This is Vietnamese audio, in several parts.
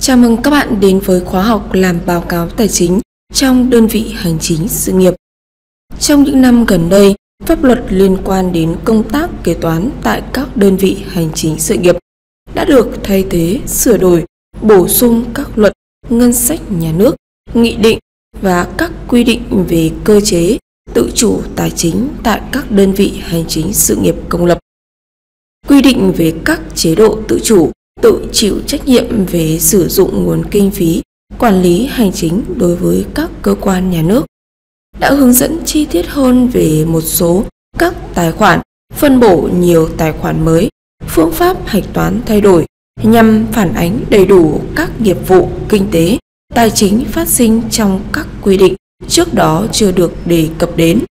Chào mừng các bạn đến với khóa học làm báo cáo tài chính trong đơn vị hành chính sự nghiệp. Trong những năm gần đây, pháp luật liên quan đến công tác kế toán tại các đơn vị hành chính sự nghiệp đã được thay thế, sửa đổi, bổ sung các luật ngân sách nhà nước, nghị định và các quy định về cơ chế tự chủ tài chính tại các đơn vị hành chính sự nghiệp công lập, quy định về các chế độ tự chủ, tự chịu trách nhiệm về sử dụng nguồn kinh phí, quản lý hành chính đối với các cơ quan nhà nước, đã hướng dẫn chi tiết hơn về một số các tài khoản, phân bổ nhiều tài khoản mới, phương pháp hạch toán thay đổi nhằm phản ánh đầy đủ các nghiệp vụ kinh tế, tài chính phát sinh trong các quy định trước đó chưa được đề cập đến.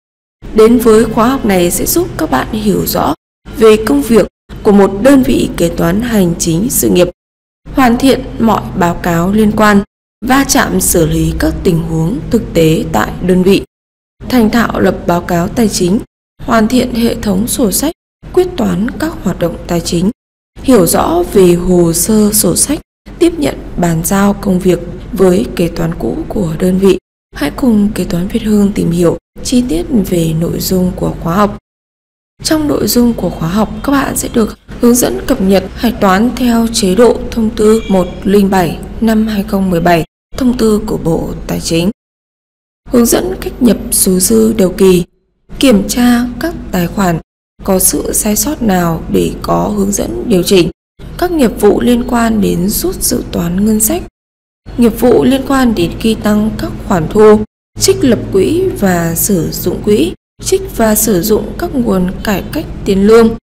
Đến với khóa học này sẽ giúp các bạn hiểu rõ về công việc của một đơn vị kế toán hành chính sự nghiệp, hoàn thiện mọi báo cáo liên quan, va chạm xử lý các tình huống thực tế tại đơn vị, thành thạo lập báo cáo tài chính, hoàn thiện hệ thống sổ sách, quyết toán các hoạt động tài chính, hiểu rõ về hồ sơ sổ sách, tiếp nhận bàn giao công việc với kế toán cũ của đơn vị. Hãy cùng Kế toán Việt Hương tìm hiểu chi tiết về nội dung của khóa học. Trong nội dung của khóa học, các bạn sẽ được hướng dẫn cập nhật hạch toán theo chế độ thông tư 107 năm 2017, thông tư của Bộ Tài chính. Hướng dẫn cách nhập số dư đầu kỳ, kiểm tra các tài khoản, có sự sai sót nào để có hướng dẫn điều chỉnh, các nghiệp vụ liên quan đến rút dự toán ngân sách, nghiệp vụ liên quan đến ghi tăng các khoản thu, trích lập quỹ và sử dụng quỹ, trích và sử dụng các nguồn cải cách tiền lương,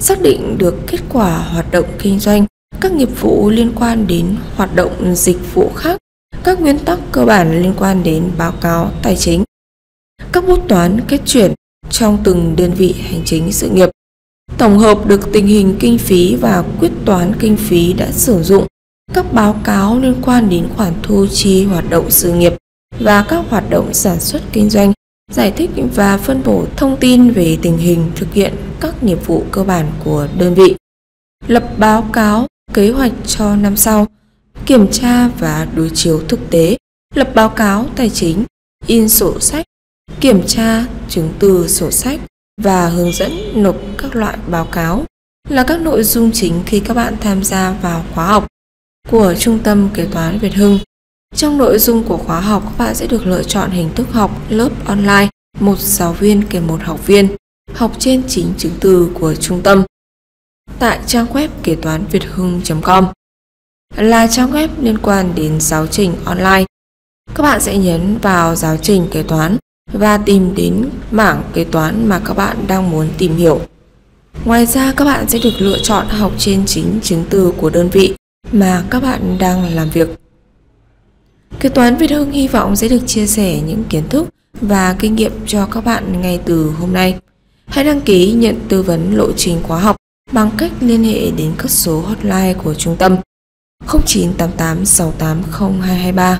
xác định được kết quả hoạt động kinh doanh, các nghiệp vụ liên quan đến hoạt động dịch vụ khác, các nguyên tắc cơ bản liên quan đến báo cáo tài chính, các bút toán kết chuyển trong từng đơn vị hành chính sự nghiệp, tổng hợp được tình hình kinh phí và quyết toán kinh phí đã sử dụng, các báo cáo liên quan đến khoản thu chi hoạt động sự nghiệp và các hoạt động sản xuất kinh doanh, giải thích và phân bổ thông tin về tình hình thực hiện các nghiệp vụ cơ bản của đơn vị, lập báo cáo kế hoạch cho năm sau, kiểm tra và đối chiếu thực tế, lập báo cáo tài chính, in sổ sách, kiểm tra chứng từ sổ sách và hướng dẫn nộp các loại báo cáo là các nội dung chính khi các bạn tham gia vào khóa học của Trung tâm Kế toán Việt Hưng. Trong nội dung của khóa học, các bạn sẽ được lựa chọn hình thức học lớp online, một giáo viên kèm một học viên, học trên chính chứng từ của trung tâm tại trang web kế toán việt hưng.com, là trang web liên quan đến giáo trình online. Các bạn sẽ nhấn vào giáo trình kế toán và tìm đến mảng kế toán mà các bạn đang muốn tìm hiểu. Ngoài ra, các bạn sẽ được lựa chọn học trên chính chứng từ của đơn vị mà các bạn đang làm việc. Kế toán Việt Hưng hy vọng sẽ được chia sẻ những kiến thức và kinh nghiệm cho các bạn ngay từ hôm nay. Hãy đăng ký nhận tư vấn lộ trình khóa học bằng cách liên hệ đến các số hotline của trung tâm 0988 680 223